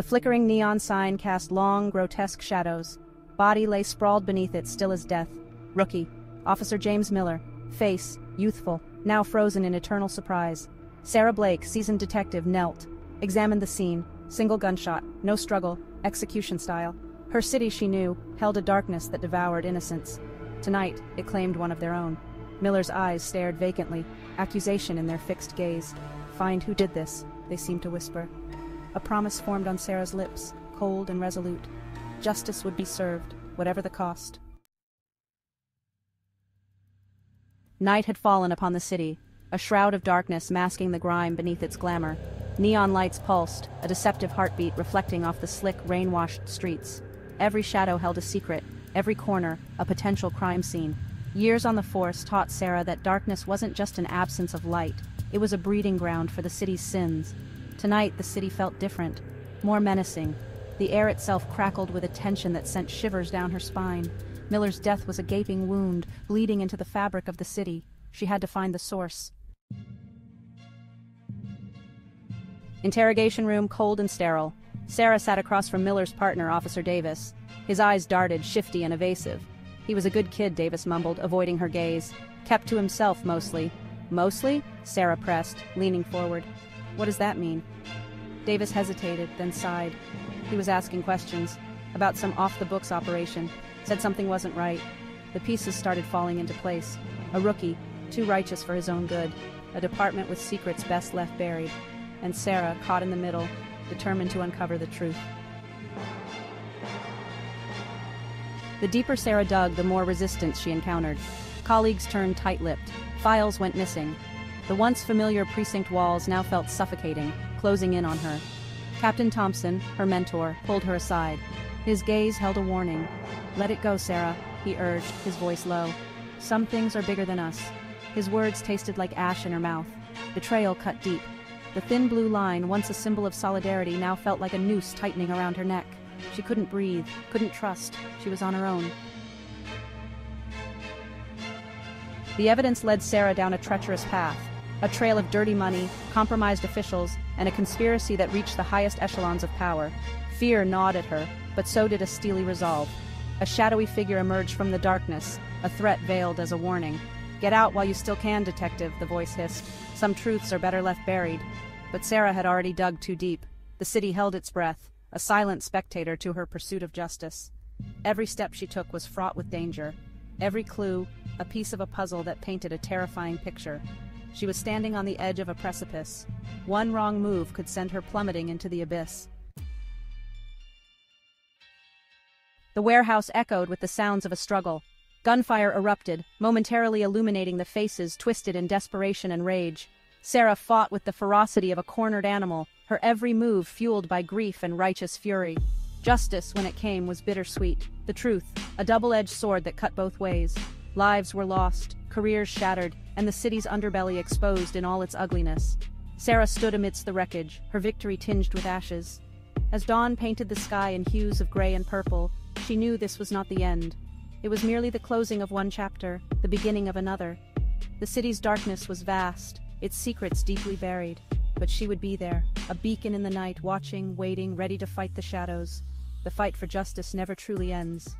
The flickering neon sign cast long, grotesque shadows. Body lay sprawled beneath it, still as death. Rookie. Officer James Miller. Face, youthful, now frozen in eternal surprise. Sarah Blake, seasoned detective, knelt. Examined the scene. Single gunshot, no struggle, execution style. Her city, she knew, held a darkness that devoured innocence. Tonight, it claimed one of their own. Miller's eyes stared vacantly, accusation in their fixed gaze. "Find who did this," they seemed to whisper. A promise formed on Sarah's lips, cold and resolute. Justice would be served, whatever the cost. Night had fallen upon the city, a shroud of darkness masking the grime beneath its glamour. Neon lights pulsed, a deceptive heartbeat reflecting off the slick, rain-washed streets. Every shadow held a secret, every corner a potential crime scene. Years on the force taught Sarah that darkness wasn't just an absence of light, it was a breeding ground for the city's sins. Tonight, the city felt different, more menacing. The air itself crackled with a tension that sent shivers down her spine. Miller's death was a gaping wound, bleeding into the fabric of the city. She had to find the source. Interrogation room, cold and sterile. Sarah sat across from Miller's partner, Officer Davis. His eyes darted, shifty and evasive. "He was a good kid," Davis mumbled, avoiding her gaze. "Kept to himself, mostly." "Mostly?" Sarah pressed, leaning forward. "What does that mean?" Davis hesitated, then sighed. "He was asking questions about some off-the-books operation. Said something wasn't right." The pieces started falling into place. A rookie, too righteous for his own good. A department with secrets best left buried. And Sarah, caught in the middle, determined to uncover the truth. The deeper Sarah dug, the more resistance she encountered. Colleagues turned tight-lipped. Files went missing. The once familiar precinct walls now felt suffocating, closing in on her. Captain Thompson, her mentor, pulled her aside. His gaze held a warning. "Let it go, Sarah," he urged, his voice low. "Some things are bigger than us." His words tasted like ash in her mouth. Betrayal cut deep. The thin blue line, once a symbol of solidarity, now felt like a noose tightening around her neck. She couldn't breathe, couldn't trust. She was on her own. The evidence led Sarah down a treacherous path, a trail of dirty money, compromised officials, and a conspiracy that reached the highest echelons of power. Fear gnawed at her, but so did a steely resolve. A shadowy figure emerged from the darkness, a threat veiled as a warning. "Get out while you still can, detective," the voice hissed. "Some truths are better left buried." But Sarah had already dug too deep. The city held its breath, a silent spectator to her pursuit of justice. Every step she took was fraught with danger. Every clue, a piece of a puzzle that painted a terrifying picture. She was standing on the edge of a precipice. One wrong move could send her plummeting into the abyss. The warehouse echoed with the sounds of a struggle. Gunfire erupted, momentarily illuminating the faces twisted in desperation and rage. Sarah fought with the ferocity of a cornered animal, her every move fueled by grief and righteous fury. Justice, when it came, was bittersweet. The truth, a double-edged sword that cut both ways. Lives were lost, careers shattered, and the city's underbelly exposed in all its ugliness. Sarah stood amidst the wreckage, her victory tinged with ashes. As dawn painted the sky in hues of gray and purple, she knew this was not the end. It was merely the closing of one chapter, the beginning of another. The city's darkness was vast, its secrets deeply buried. But she would be there, a beacon in the night, watching, waiting, ready to fight the shadows. The fight for justice never truly ends.